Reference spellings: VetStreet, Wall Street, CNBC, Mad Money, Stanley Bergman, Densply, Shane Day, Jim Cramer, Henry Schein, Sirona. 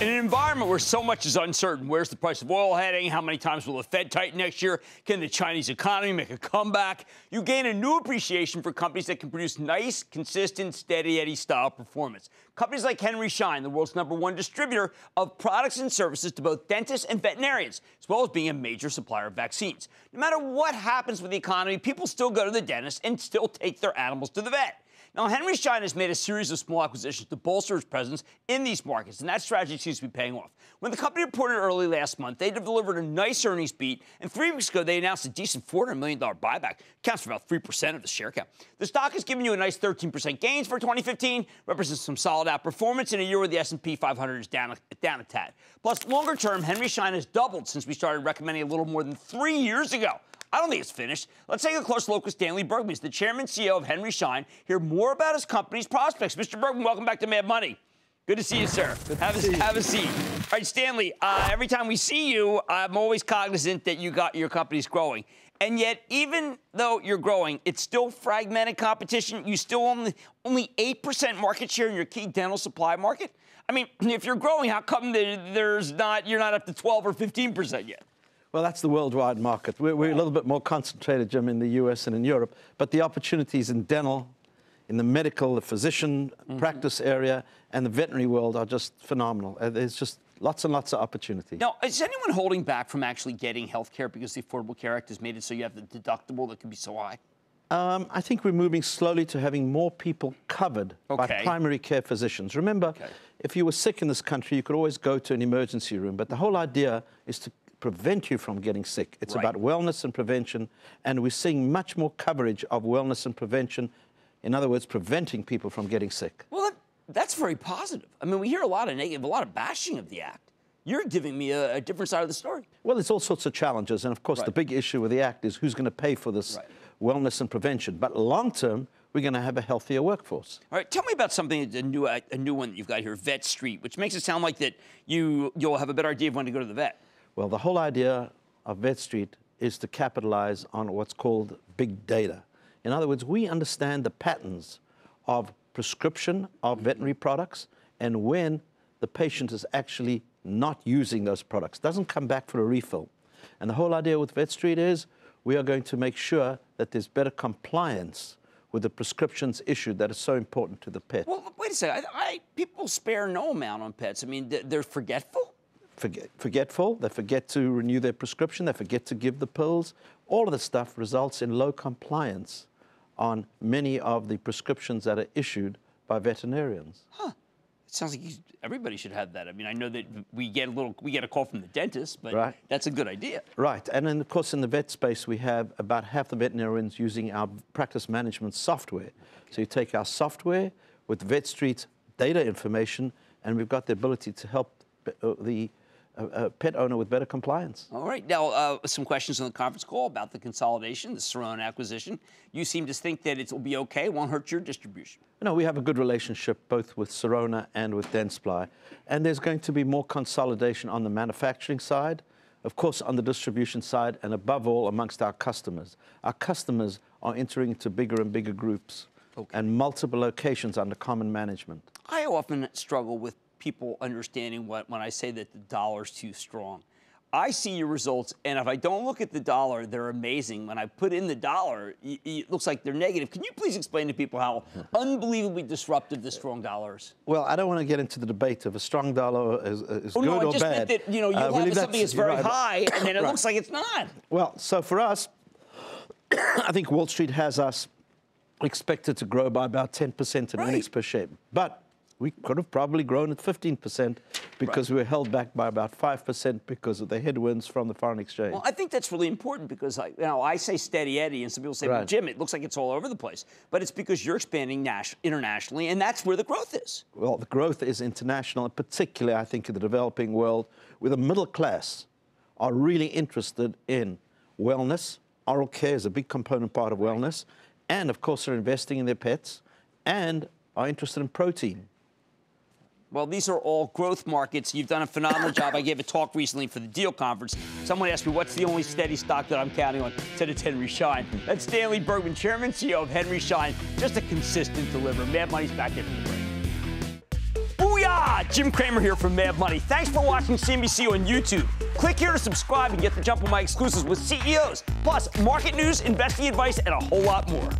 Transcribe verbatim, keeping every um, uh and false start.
In an environment where so much is uncertain, where's the price of oil heading? How many times will the Fed tighten next year? Can the Chinese economy make a comeback? You gain a new appreciation for companies that can produce nice, consistent, steady-eddy style performance. Companies like Henry Schein, the world's number one distributor of products and services to both dentists and veterinarians, as well as being a major supplier of vaccines. No matter what happens with the economy, people still go to the dentist and still take their animals to the vet. Now, Henry Schein has made a series of small acquisitions to bolster its presence in these markets, and that strategy seems to be paying off. When the company reported early last month, they delivered a nice earnings beat, and three weeks ago, they announced a decent four hundred million dollars buyback. It accounts for about three percent of the share count. The stock has given you a nice thirteen percent gains for twenty fifteen, represents some solid outperformance in a year where the S and P five hundred is down, down a tad. Plus, longer term, Henry Schein has doubled since we started recommending a little more than three years ago. I don't think it's finished. Let's take a close look with Stanley Bergman. He's the chairman and C E O of Henry Schein. Hear more about his company's prospects. Mister Bergman, welcome back to Mad Money. Good to see you, sir. Have a, have a seat. All right, Stanley, uh, every time we see you, I'm always cognizant that you got your company's growing. And yet, even though you're growing, it's still fragmented competition. You still own only eight percent market share in your key dental supply market. I mean, if you're growing, how come there's not, you're not up to twelve or fifteen percent yet? Well, that's the worldwide market. We're, we're a little bit more concentrated, Jim, in the U S and in Europe. But the opportunities in dental, in the medical, the physician mm-hmm. practice area, and the veterinary world are just phenomenal. There's just lots and lots of opportunity. Now, is anyone holding back from actually getting health care because the Affordable Care Act has made it so you have the deductible that can be so high? Um, I think we're moving slowly to having more people covered okay. by primary care physicians. Remember, okay. if you were sick in this country, you could always go to an emergency room. But the whole idea is to prevent you from getting sick. It's right. about wellness and prevention, and we're seeing much more coverage of wellness and prevention. In other words, preventing people from getting sick. Well, that, that's very positive. I mean, we hear a lot of negative, a lot of bashing of the act. You're giving me a, a different side of the story. Well, there's all sorts of challenges, and of course, right. the big issue with the act is who's going to pay for this right. wellness and prevention. But long term, we're going to have a healthier workforce. All right, tell me about something, a new, a new one that you've got here, VetStreet, which makes it sound like that you you'll have a better idea of when to go to the vet. Well, the whole idea of VetStreet is to capitalize on what's called big data. In other words, we understand the patterns of prescription of veterinary products and when the patient is actually not using those products, doesn't come back for a refill. And the whole idea with VetStreet is we are going to make sure that there's better compliance with the prescriptions issued that is so important to the pet. Well, wait a second. I, I, people spare no amount on pets. I mean, they're forgetful. Forget, forgetful, they forget to renew their prescription, they forget to give the pills. All of this stuff results in low compliance on many of the prescriptions that are issued by veterinarians. Huh. It sounds like everybody should have that. I mean, I know that we get a little, we get a call from the dentist, but right. that's a good idea. Right. And then, of course, in the vet space, we have about half the veterinarians using our practice management software. Okay. So you take our software with VetStreet's data information, and we've got the ability to help the a pet owner with better compliance. All right. Now, uh, some questions on the conference call about the consolidation, the Sirona acquisition. You seem to think that it will be okay, it won't hurt your distribution. No, we have a good relationship both with Sirona and with Densply. And there's going to be more consolidation on the manufacturing side, of course, on the distribution side, and above all, amongst our customers. Our customers are entering into bigger and bigger groups okay. and multiple locations under common management. I often struggle with people understanding what, when I say that the dollar's too strong. I see your results, and if I don't look at the dollar, they're amazing. When I put in the dollar, it looks like they're negative. Can you please explain to people how unbelievably disruptive the strong dollar is? Well, I don't want to get into the debate of a strong dollar is, is oh, good no, or bad. Oh, no, I just meant that, you know, you'll uh, have something that's very right. high, and then it right. looks like it's not. Well, so for us, I think Wall Street has us expected to grow by about ten percent in right. earnings per share. But we could have probably grown at fifteen percent because right. we were held back by about five percent because of the headwinds from the foreign exchange. Well, I think that's really important because, like, you know, I say steady Eddie, and some people say, right. well, Jim, it looks like it's all over the place. But it's because you're expanding internationally, and that's where the growth is. Well, the growth is international, and particularly, I think, in the developing world, where the middle class are really interested in wellness. Oral care is a big component part of wellness. And, of course, they're investing in their pets and are interested in protein. Well, these are all growth markets. You've done a phenomenal job. I gave a talk recently for the Deal Conference. Someone asked me, what's the only steady stock that I'm counting on? I said, it's Henry Schein. That's Stanley Bergman, chairman, C E O of Henry Schein. Just a consistent deliverer. Mad Money's back in the break. Booyah! Ah, Jim Cramer here from Mad Money. Thanks for watching C N B C on YouTube. Click here to subscribe and get the jump on my exclusives with C E Os, plus market news, investing advice, and a whole lot more.